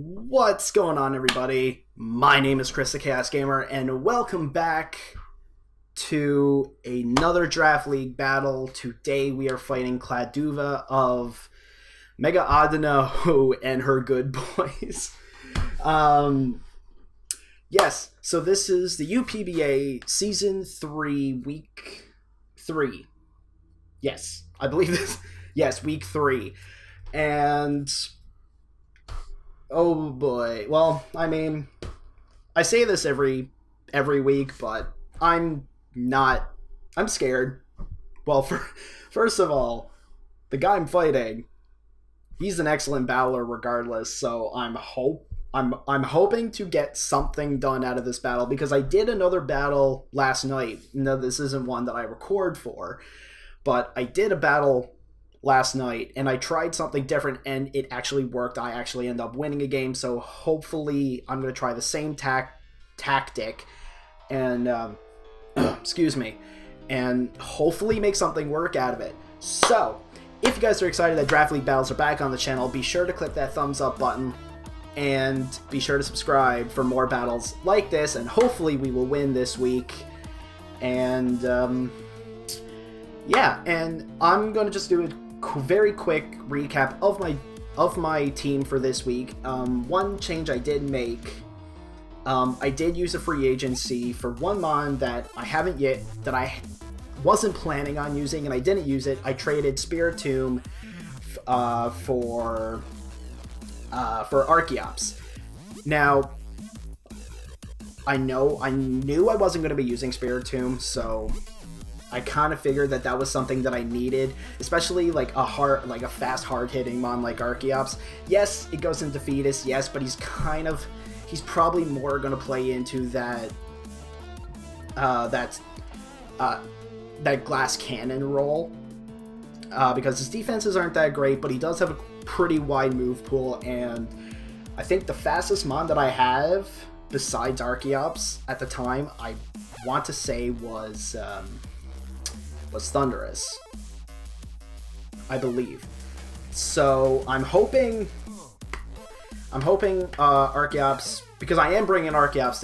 What's going on, everybody? My name is Chris, the Chaos Gamer, and welcome back to another Draft League battle. Today we are fighting Clad of Mega Audino and her good boys. Yes, so this is the UPBA Season 3, Week 3. Yes, I believe this. Yes, Week 3. And oh boy. Well, I mean, I say this every week, but I'm scared. Well, first of all, the guy I'm fighting, he's an excellent battler regardless, so I'm hoping to get something done out of this battle, because I did another battle last night. No, this isn't one that I record for, but I did a battle last night and I tried something different and it actually worked. I actually end up winning a game, so hopefully I'm gonna try the same tactic and excuse me, and hopefully make something work out of it. So if you guys are excited that Draft League battles are back on the channel, be sure to click that thumbs up button and be sure to subscribe for more battles like this, and hopefully we will win this week. And yeah, and I'm gonna just do a very quick recap of my team for this week. One change I did make, I did use a free agency for one mon that I haven't yet, that I wasn't planning on using, and I didn't use it. I traded Spiritomb for Archeops. Now I knew I wasn't going to be using Spiritomb, so I kind of figured that that was something that I needed, especially like a fast, hard-hitting mon like Archeops. Yes, it goes into Fetus, yes, but he's probably more gonna play into that that glass cannon role, because his defenses aren't that great, but he does have a pretty wide move pool, and I think the fastest mon that I have besides Archeops at the time, I want to say, was Thunderous, I believe. So I'm hoping Archeops, because I am bringing Archeops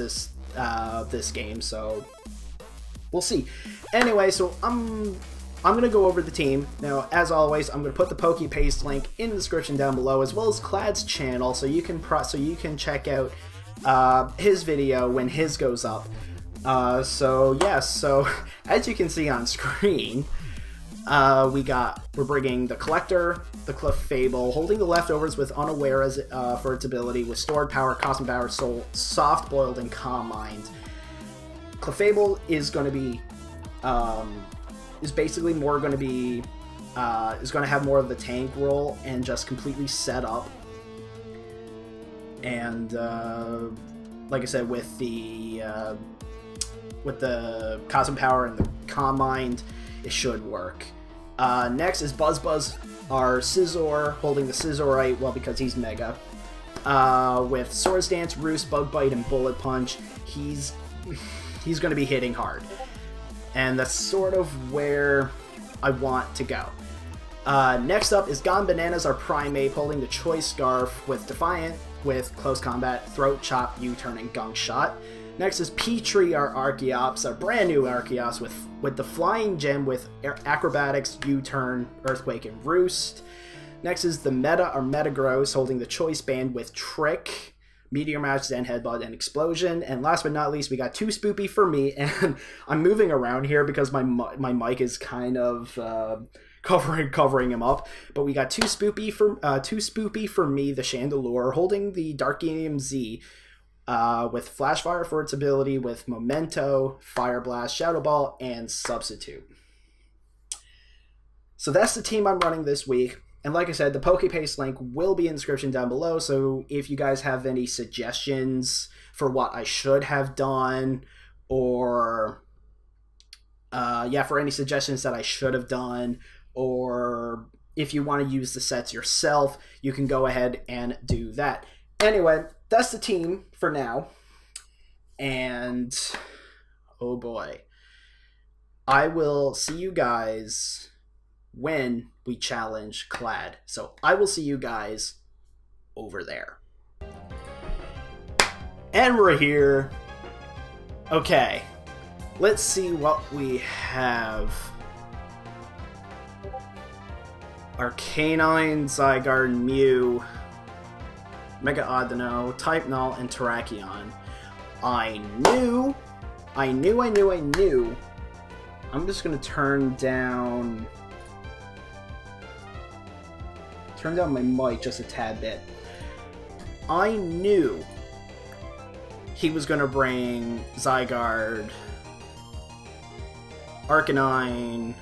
this game, so we'll see. Anyway, so I'm gonna go over the team now. As always, I'm gonna put the Poke Paste link in the description down below, as well as Clad's channel, so you can check out his video when his goes up. So as you can see on screen, we're bringing the Collector, the Clefable, holding the Leftovers with Unaware as for its ability, with Stored Power, Cosmic Power, Soul, Soft Boiled, and Calm Mind. Clefable is going to be is going to have more of the tank role and just completely set up. And like I said, with the Cosmic Power and the Calm Mind, it should work. Next is Buzz, our Scizor, holding the Scizorite, well, because he's Mega. With Swords Dance, Roost, Bug Bite, and Bullet Punch, he's going to be hitting hard. And that's sort of where I want to go. Next up is Gone Bananas, our Primeape, holding the Choice Scarf, with Defiant, with Close Combat, Throat Chop, U-Turn, and Gunk Shot. Next is Petrie, our Archeops, a brand new Archeops, with the Flying Gem, with Acrobatics, U-Turn, Earthquake, and Roost. Next is the our Metagross, holding the Choice Band, with Trick, Meteor Mash, Zen Headbutt, and Explosion. And last but not least, we got Two Spoopy for Me, and I'm moving around here because my mic is kind of covering him up. But we got Two Spoopy for Me, the Chandelure, holding the Darkanium Z, with Flash Fire for its ability, with Memento, Fire Blast, Shadow Ball, and Substitute. So that's the team I'm running this week. And like I said, the Poke Paste link will be in the description down below, so if you guys have any suggestions for what I should have done, or or if you want to use the sets yourself, you can go ahead and do that. Anyway, that's the team for now, and oh boy, I will see you guys when we challenge Clad, so I will see you guys over there. And we're here. Okay. Let's see what we have. Arcanine, Zygarde, Mew, Mega Audino, Type Null, and Terrakion. I knew. I'm just gonna turn down my mic just a tad bit. I knew he was gonna bring Zygarde, Arcanine.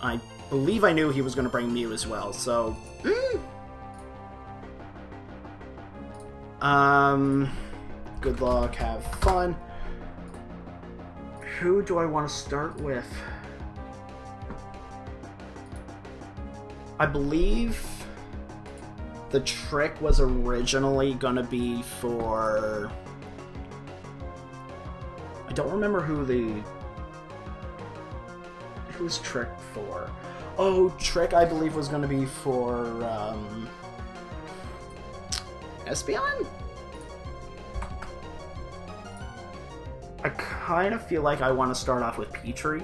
I believe I knew he was gonna bring Mew as well. So, good luck, have fun. Who do I want to start with? I believe the Trick was originally gonna be for... I don't remember who's Trick for. Oh, Trick I believe was gonna be for Espeon? I kind of feel like I want to start off with Petrie.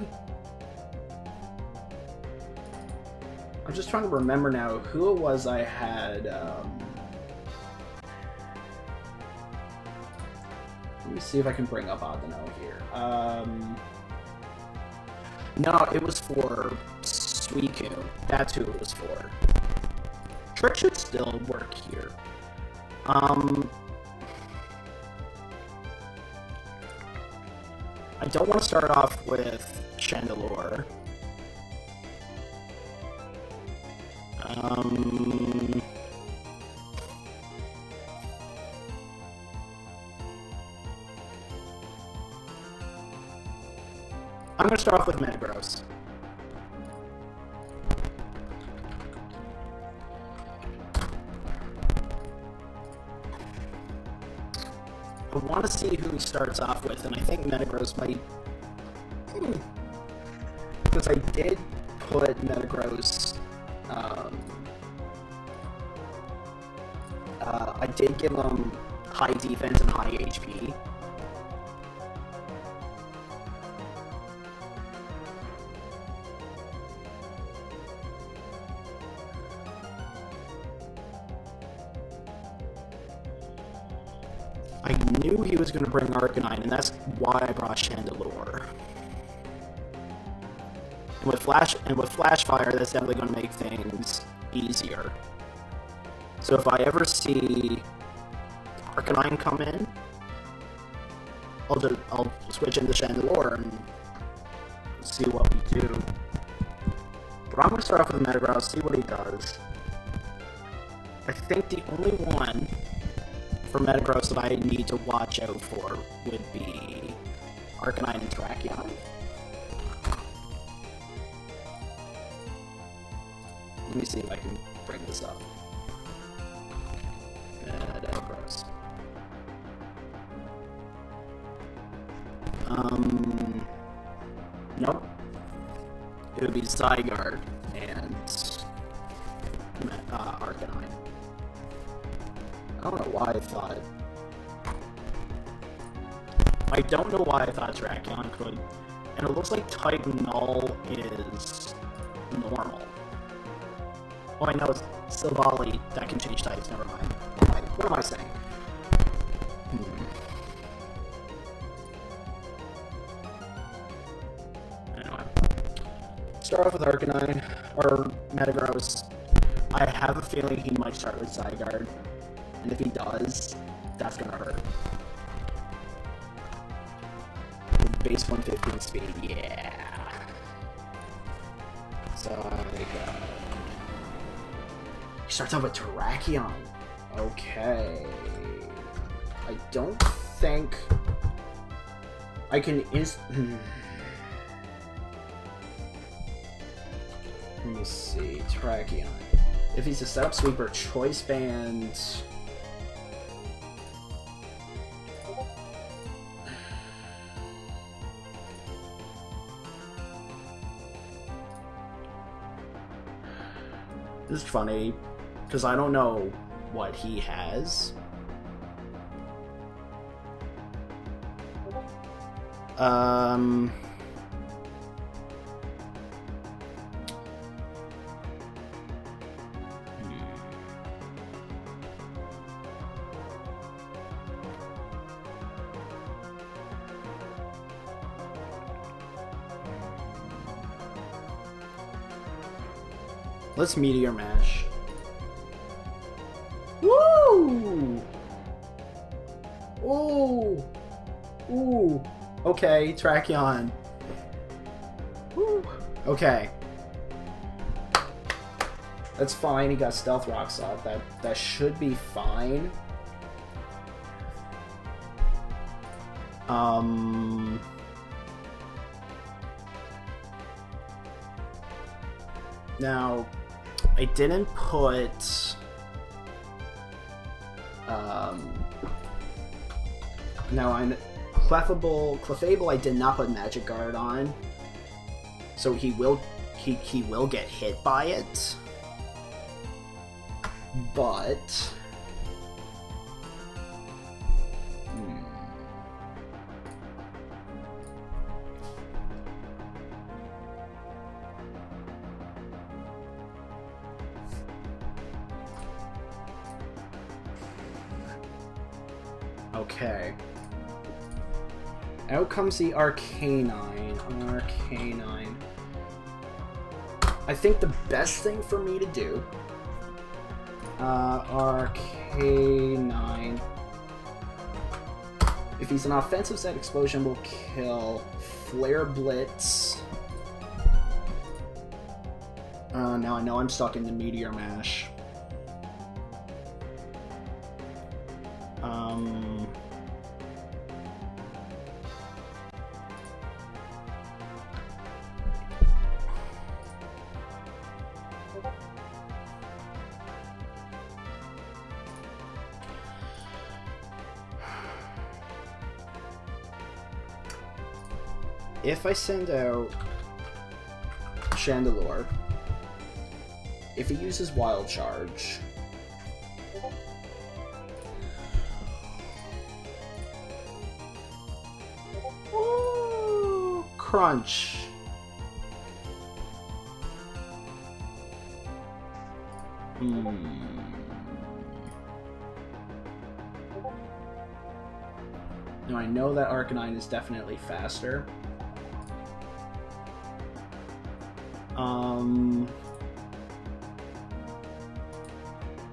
I'm just trying to remember now who it was I had. Let me see if I can bring up Audino here. No, it was for Suicune. That's who it was for. Trick should still work here. I don't want to start off with Chandelure. I'm going to start off with Metagross. I want to see who he starts off with, and I think Metagross might... Because I did put Metagross... I did give him high defense and high HP. I knew he was going to bring Arcanine, and that's why I brought Chandelure. And with Flash Fire, that's definitely going to make things easier. So if I ever see Arcanine come in, I'll switch into Chandelure and see what we do. But I'm going to start off with Metagross, see what he does. I think the only one for Metagross that I need to watch out for would be Arcanine and Terrakion. Let me see if I can bring this up. Metagross. Nope. It would be Zygarde and Arcanine. I don't know why I thought... Terrakion could. And it looks like Type Null is normal. Oh, I know it's Silvally that can change types, never mind. What am I saying? Anyway. Start off with Arcanine, or Metagross. I have a feeling he might start with Zygarde. And if he does, that's gonna hurt. Base 115 speed, yeah. So there you go. He starts off with Terrakion. Okay. I don't think I can Let me see, Terrakion. If he's a setup sweeper, Choice Band. This is funny, because I don't know what he has. Let's Meteor Mash. Woo! Ooh! Ooh! Okay, Terrakion. Woo! Okay. That's fine, he got Stealth Rocks up. That should be fine. Now... I didn't put now I'm Clefable I did not put Magic Guard on. So he will get hit by it. But okay. Out comes the Arcanine. Arcanine. I think the best thing for me to do... Arcanine... If he's an offensive set, Explosion will kill Flare Blitz. Now I know I'm stuck in the Meteor Mash. If I send out Chandelure, if he uses Wild Charge, ooh, Crunch. Now I know that Arcanine is definitely faster.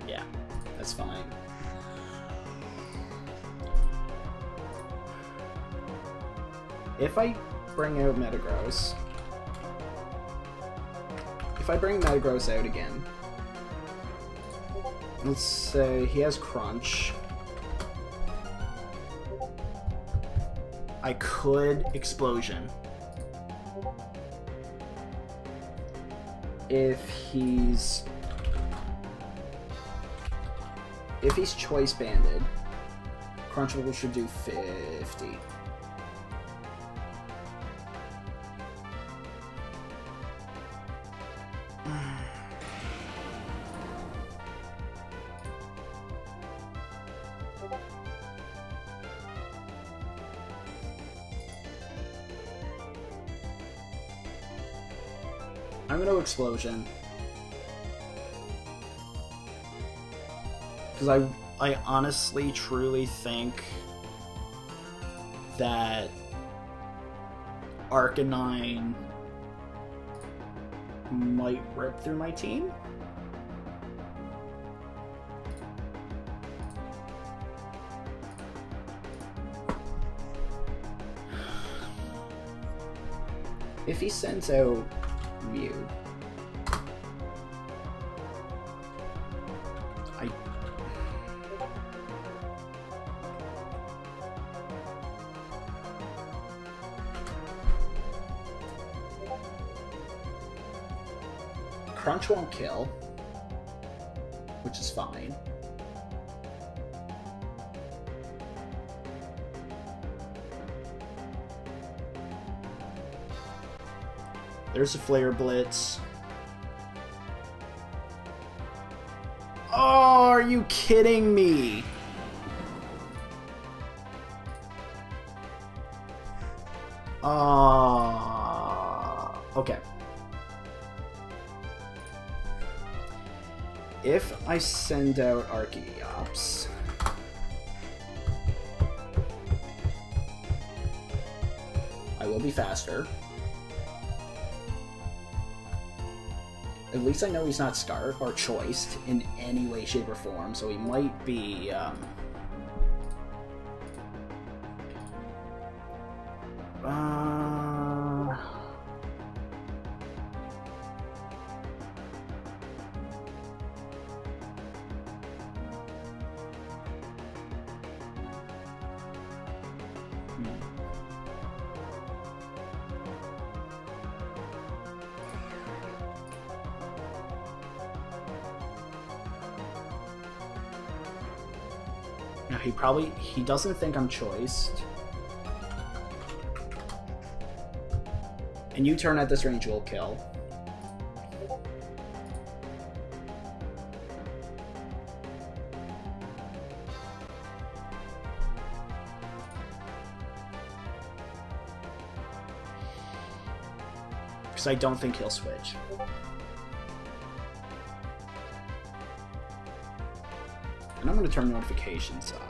Yeah, that's fine. If I bring out Metagross... If I bring Metagross out again... Let's say he has Crunch. I could Explosion. If he's Choice Banded, Crunchable should do 50. I'm gonna Explosion. Because I honestly, truly think that Arcanine might rip through my team. If he sends out Mew. Crunch won't kill, which is fine. There's a Flare Blitz. Oh, are you kidding me? Okay. If I send out Archeops, I will be faster. At least I know he's not starved or choiced in any way, shape, or form, so he might be, probably, he doesn't think I'm choiced. And U-Turn at this range will kill. Because I don't think he'll switch. And I'm going to turn notifications off.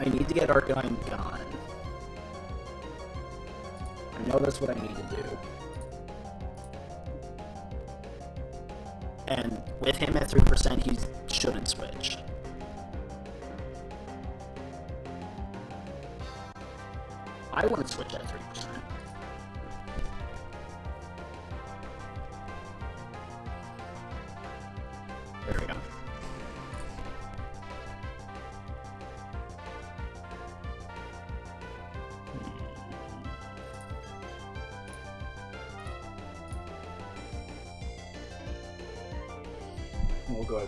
I need to get Arcanine gone. I know that's what I need to do. And with him at 3%, he shouldn't switch. I wouldn't switch at 3%.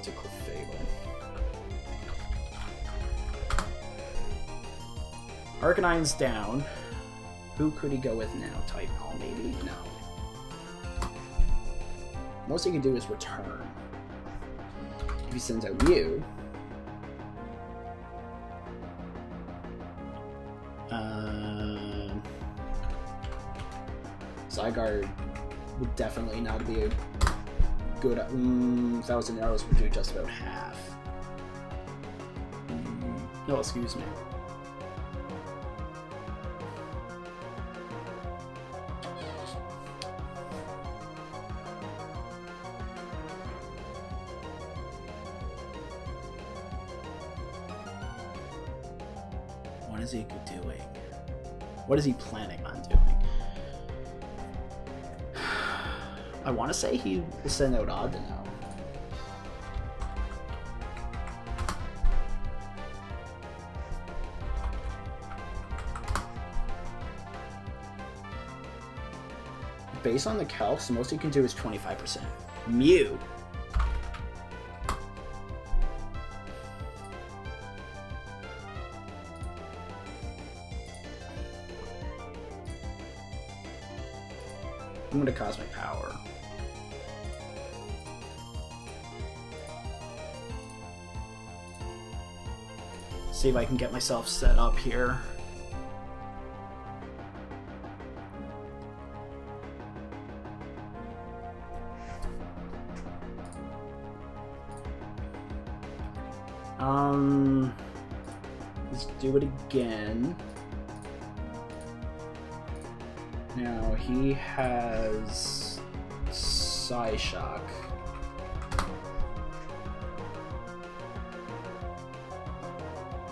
To Clefable. Arcanine's down. Who could he go with now? Type Null, maybe? No. Most he can do is return. If he sends out Mew. Zygarde would definitely not be a good, 1,000 arrows would do just about half. No, excuse me. What is he doing? What is he planning on doing? I want to say he will send out Audino. Based on the calcs, the most he can do is 25%. Mew! I'm going to Cosmic Power. See if I can get myself set up here. Let's do it again. Now he has Psyshock.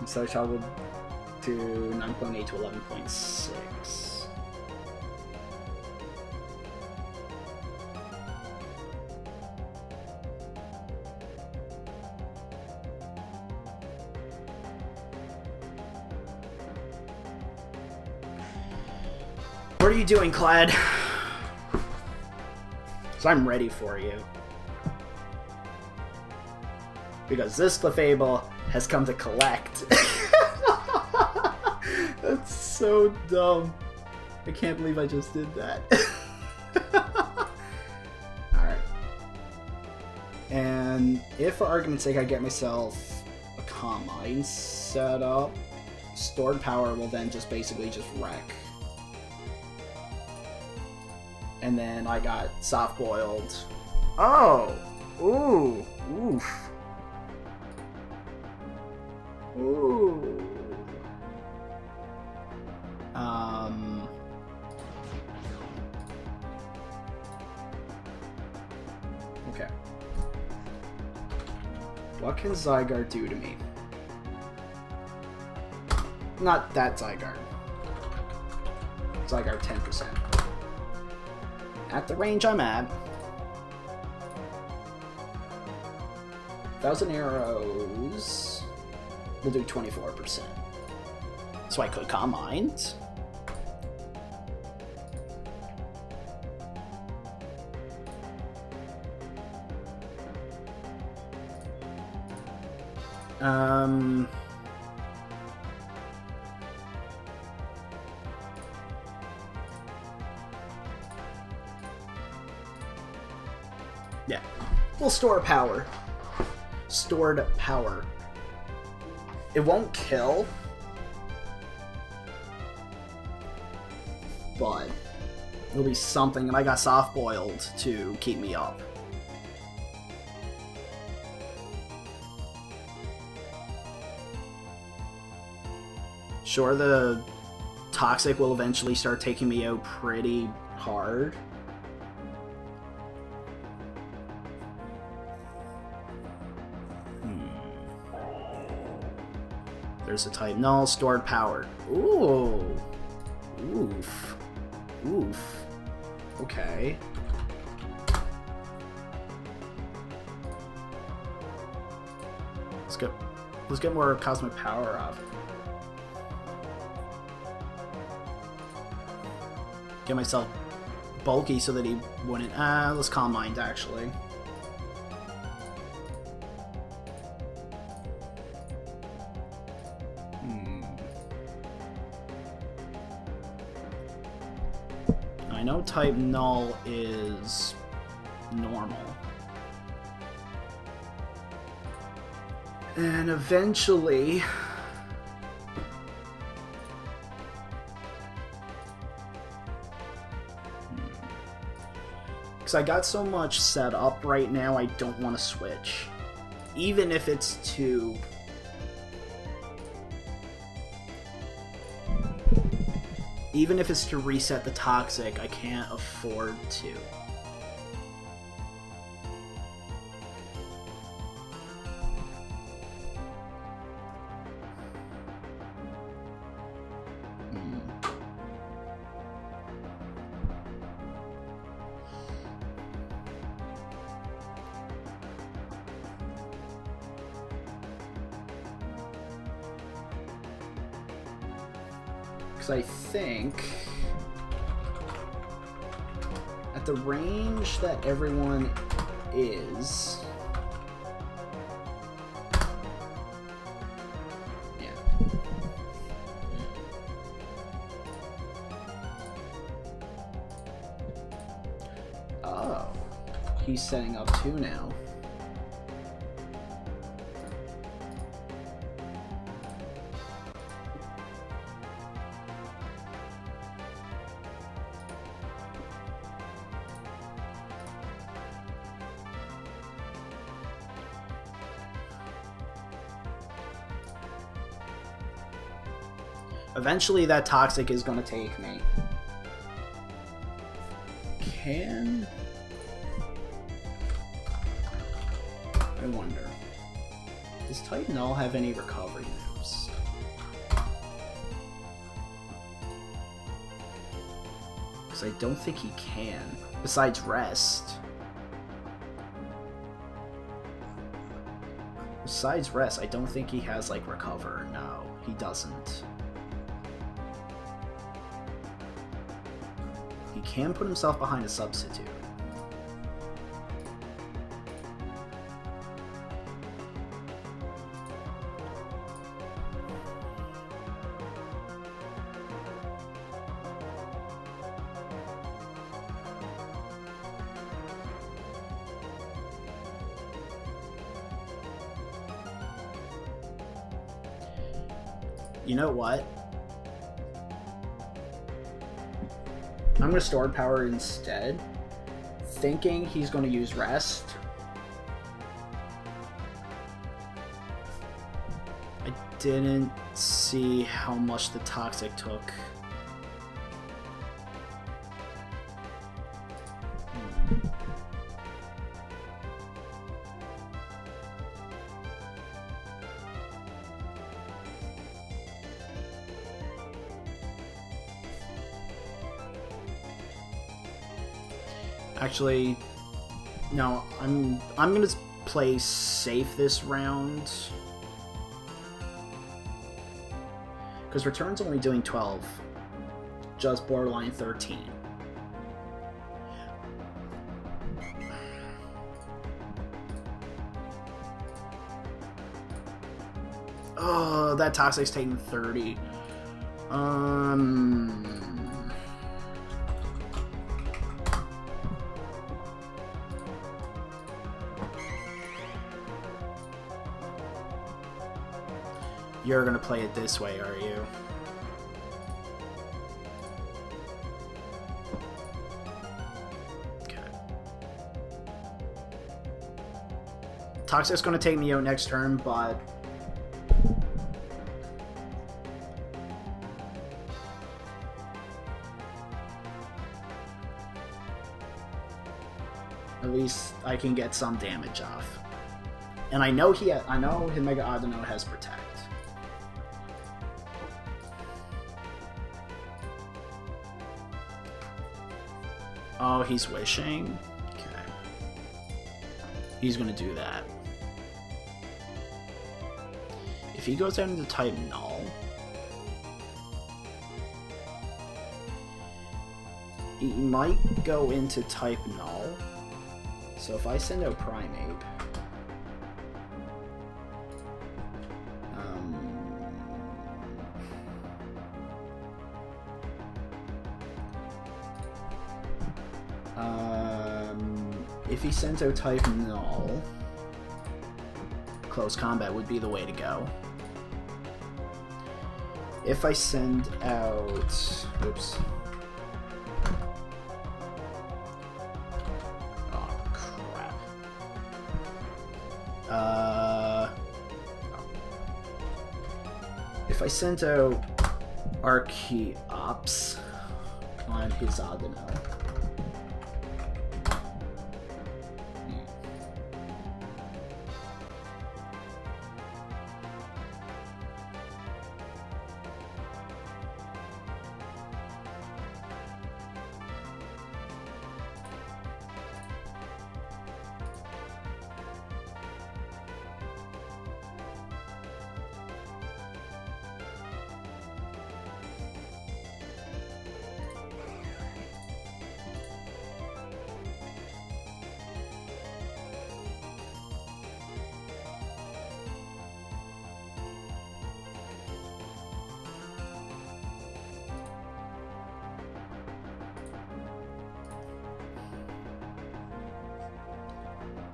and so shall go to 9.8 to 11.6. What are you doing, Clad? So I'm ready for you. Because this Clefable has come to collect. That's so dumb. I can't believe I just did that. Alright. And if for argument's sake I get myself a Calm Mind set up, Stored Power will then just basically just wreck. And then I got Soft Boiled. Oh! Ooh! Oof! Ooh! Okay. What can Zygarde do to me? Not that Zygarde. Zygarde 10%. At the range I'm at. 1,000 arrows will do 24%. So I could Calm Mind. Yeah, we'll store power. Stored Power. It won't kill, but it'll be something. And I got Soft Boiled to keep me up. Sure, the Toxic will eventually start taking me out pretty hard. There's a Type Null, Stored Power. Ooh. Oof. Oof. Okay. Let's get more Cosmic Power off. Get myself bulky so that he wouldn't. Let's Calm Mind actually. I know Type Null is normal. And eventually because I got so much set up right now, I don't want to switch. Even if it's to reset the Toxic, I can't afford to. I think at the range that everyone is, yeah. Oh, he's setting up two now. Eventually that Toxic is going to take me. Can I wonder, does Type Null have any recovery moves? I don't think he can. Besides rest. Besides rest, I don't think he has, like, recover. No, he doesn't. He can put himself behind a substitute. You know what? I'm gonna Stored Power instead, thinking he's gonna use Rest. I didn't see how much the Toxic took. Actually, no, I'm gonna play safe this round. Because Return's only doing 12. Just borderline 13. Oh, that Toxic's taking 30. You're gonna play it this way, are you? Okay. Toxic's gonna take me out next turn, but at least I can get some damage off. And I know his Mega Audino has Protect. Oh, he's wishing? Okay. He's gonna do that. If he goes down into Type Null, he might go into Type Null. So if I send out Primeape, if he sends out Type Null, Close Combat would be the way to go. If I send out... Oops. Oh, crap. If I sent out Archeops on his Audino...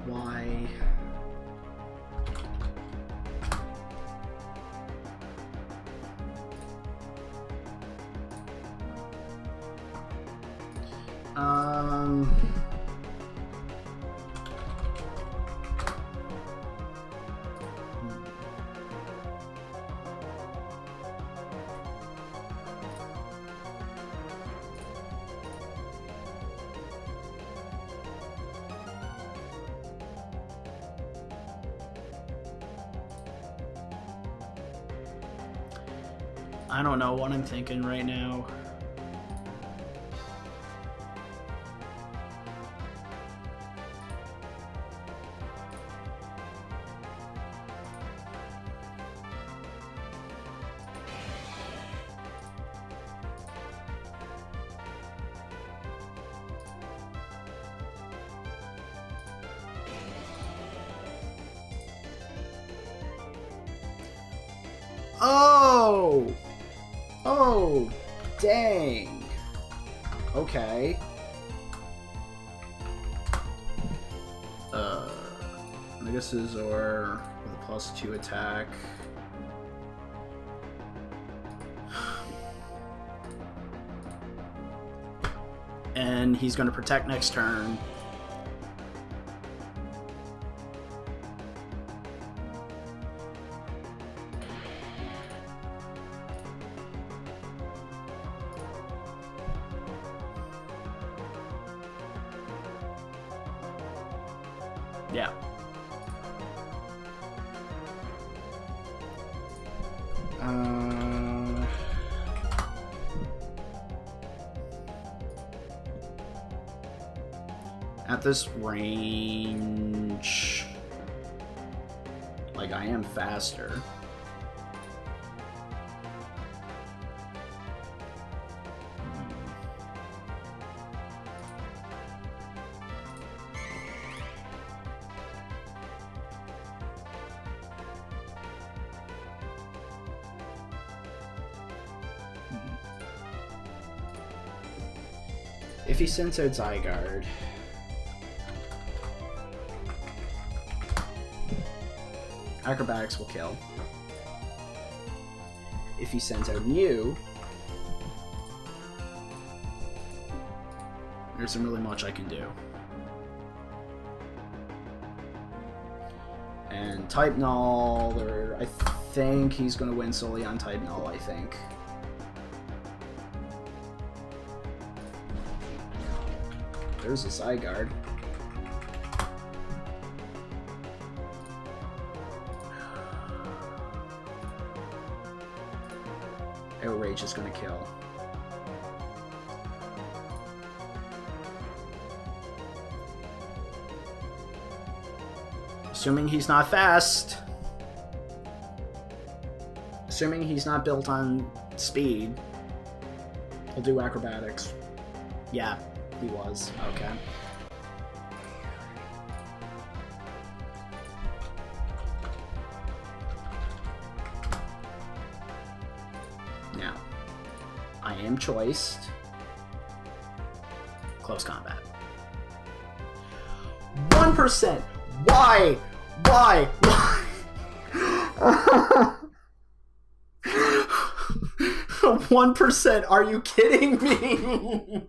Why? I don't know what I'm thinking right now. Oh! Oh, dang. Okay. Megasaurus or with a +2 attack. And he's going to protect next turn. Yeah. At this range, like, I am faster. If he censored Zygarde. Acrobatics will kill. If he sends out Mew, there isn't really much I can do. And Type Null, or I think he's going to win solely on Type Null, I think. There's a Zygarde. Outrage is going to kill. Assuming he's not fast. Assuming he's not built on speed. He'll do acrobatics. Yeah, he was. Okay. Choice, close combat. 1%. Why? Why? Why? Oh. 1%. Are you kidding me?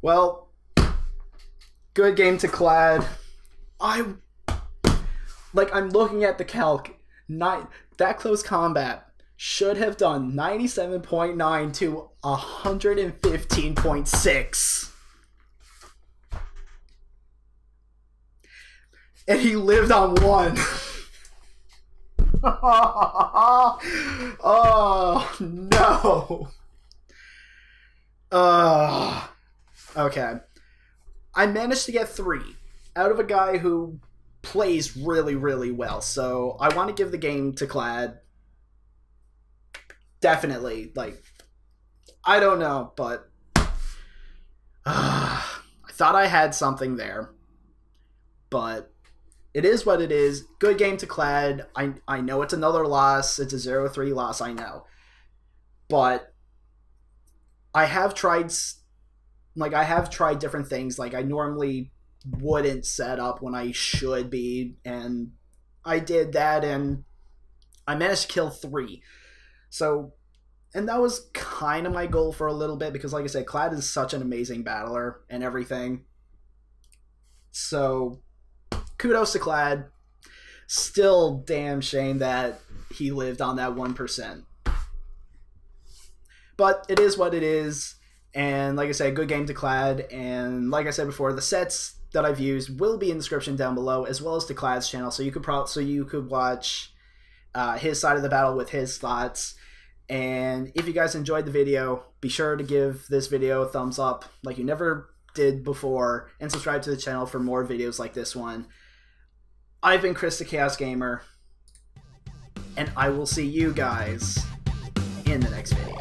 Well. Good game to Clad. I'm looking at the calc. That close combat should have done 97.9 to 115.6. And he lived on one. Oh, no. Okay. I managed to get 3 out of a guy who plays really, really well. So I want to give the game to Clad. Definitely. Like, I don't know, but I thought I had something there. But it is what it is. Good game to Clad. I know it's another loss. It's a 0-3 loss, I know. But I have tried... Like, I have tried different things. Like, I normally wouldn't set up when I should be, and I did that, and I managed to kill 3. So, and that was kind of my goal for a little bit, because like I said, Clad is such an amazing battler and everything. So, kudos to Clad. Still damn shame that he lived on that 1%. But it is what it is. And like I said, good game to Clad, and like I said before, the sets that I've used will be in the description down below, as well as to Clad's channel, so you could watch his side of the battle with his thoughts. And if you guys enjoyed the video, be sure to give this video a thumbs up like you never did before, and subscribe to the channel for more videos like this one. I've been Chris the Chaos Gamer, and I will see you guys in the next video.